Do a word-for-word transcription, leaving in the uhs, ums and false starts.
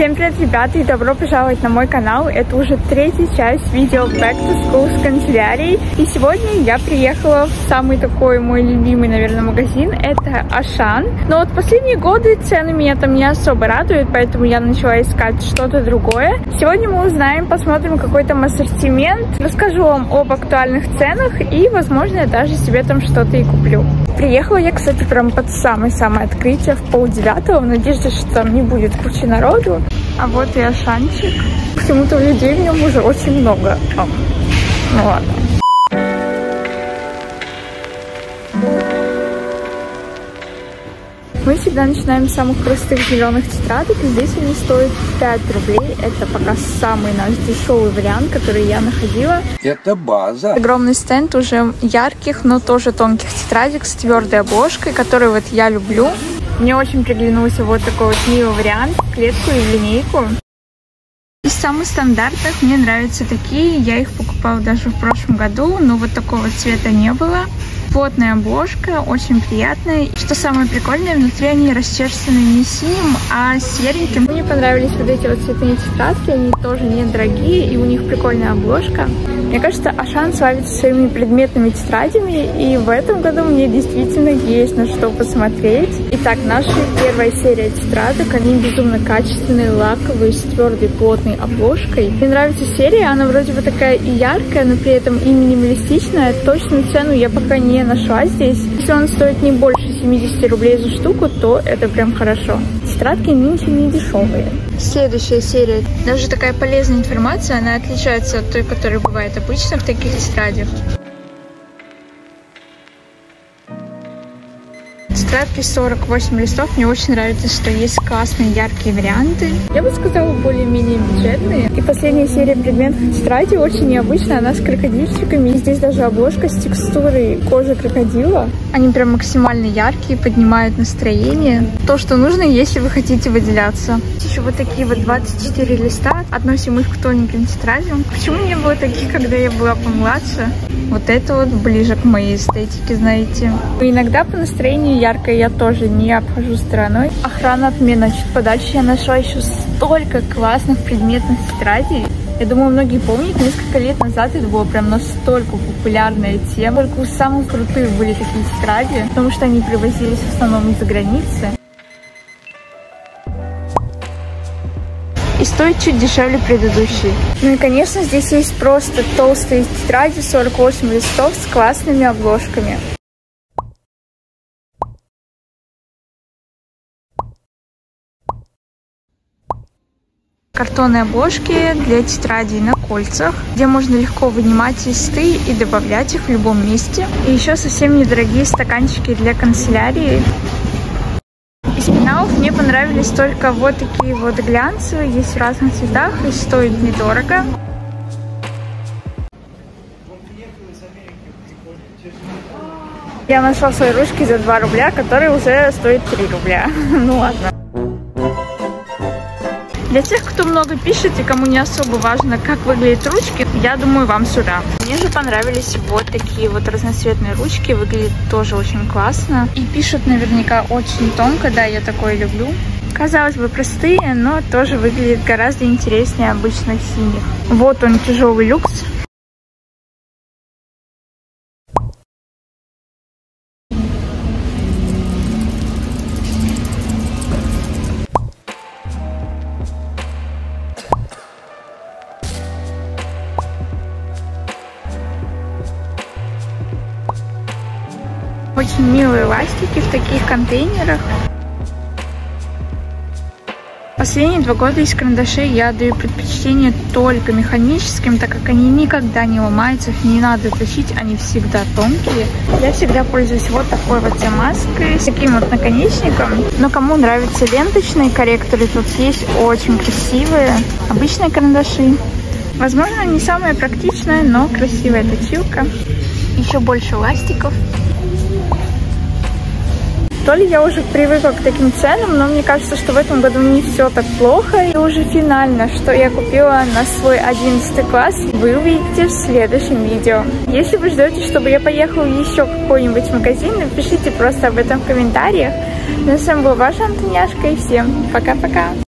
Всем привет, ребята, и добро пожаловать на мой канал. Это уже третья часть видео Back to School с канцелярией. И сегодня я приехала в самый такой мой любимый, наверное, магазин. Это Ашан. Но вот последние годы цены меня там не особо радуют, поэтому я начала искать что-то другое. Сегодня мы узнаем, посмотрим какой там ассортимент. Расскажу вам об актуальных ценах и, возможно, я даже себе там что-то и куплю. Приехала я, кстати, прям под самое-самое открытие в полдевятого, в надежде, что там не будет кучи народу. А вот и Ашанчик. Почему-то людей в нем уже очень много. О, ну ладно. Мы всегда начинаем с самых простых зеленых тетрадок. Здесь они стоят пять рублей. Это пока самый наш дешевый вариант, который я находила. Это база. Огромный стенд уже ярких, но тоже тонких тетрадек с твердой обложкой, которую вот я люблю. Мне очень приглянулся вот такой вот милый вариант, клетку и линейку. Из самых стандартных мне нравятся такие, я их покупала даже в прошлом году, но вот такого цвета не было. Плотная обложка, очень приятная. Что самое прикольное, внутри они расчерчены не синим, а сереньким. Мне понравились вот эти вот цветные тетрадки, они тоже недорогие, и у них прикольная обложка. Мне кажется, Ашан славится своими предметными тетрадями, и в этом году мне действительно есть на что посмотреть. Итак, наша первая серия тетрадок, они безумно качественные, лаковые, с твердой плотной обложкой. Мне нравится серия, она вроде бы такая и яркая, но при этом и минималистичная. Точную цену я пока не нашла здесь. Если он стоит не больше семидесяти рублей за штуку, то это прям хорошо. Тетрадки нынче не дешевые. Следующая серия. Даже такая полезная информация, она отличается от той, которая бывает обычно в таких тетрадях. Тетрадки сорок восемь листов. Мне очень нравится, что есть классные яркие варианты. Я бы сказала, более-менее бюджетные. И последняя серия предметов тетради очень необычная. Она с крокодильчиками. И здесь даже обложка с текстурой кожи крокодила. Они прям максимально яркие, поднимают настроение. То, что нужно, если вы хотите выделяться. Еще вот такие вот двадцать четыре листа. Относим их к тоненьким тетрадям. Почему не было таких, когда я была помладше? Вот это вот ближе к моей эстетике, знаете. И иногда по настроению ярко я тоже не обхожу стороной. Охрана от меня, значит, подальше. Я нашла еще столько классных предметных тетрадей. Я думаю, многие помнят, несколько лет назад это было прям настолько популярная тема. Только у самых крутых были такие тетради, потому что они привозились в основном из-за границы. И стоит чуть дешевле предыдущей. Ну и, конечно, здесь есть просто толстые тетради, сорок восемь листов с классными обложками. Картонные обложки для тетрадей на кольцах, где можно легко вынимать листы и добавлять их в любом месте. И еще совсем недорогие стаканчики для канцелярии. Из пеналов мне понравились только вот такие вот глянцевые, есть в разных цветах и стоит недорого. Я нашла свои ручки за два рубля, которые уже стоят три рубля. Ну ладно. Для тех, кто много пишет и кому не особо важно, как выглядят ручки, я думаю, вам сюда. Мне же понравились вот такие вот разноцветные ручки, выглядят тоже очень классно. И пишут наверняка очень тонко, да, я такое люблю. Казалось бы, простые, но тоже выглядят гораздо интереснее обычных синих. Вот он, тяжелый люкс. Очень милые ластики в таких контейнерах. Последние два года из карандашей я даю предпочтение только механическим, так как они никогда не ломаются, их не надо точить, они всегда тонкие. Я всегда пользуюсь вот такой вот замазкой, с таким вот наконечником. Но кому нравятся ленточные корректоры, тут есть очень красивые обычные карандаши. Возможно, не самая практичная, но красивая точилка. Еще больше ластиков. То ли я уже привыкла к таким ценам, но мне кажется, что в этом году не все так плохо. И уже финально, что я купила на свой одиннадцатый класс, вы увидите в следующем видео. Если вы ждете, чтобы я поехала еще в какой-нибудь магазин, напишите просто об этом в комментариях. Ну, с вами была ваша Антуняшка, и всем пока-пока!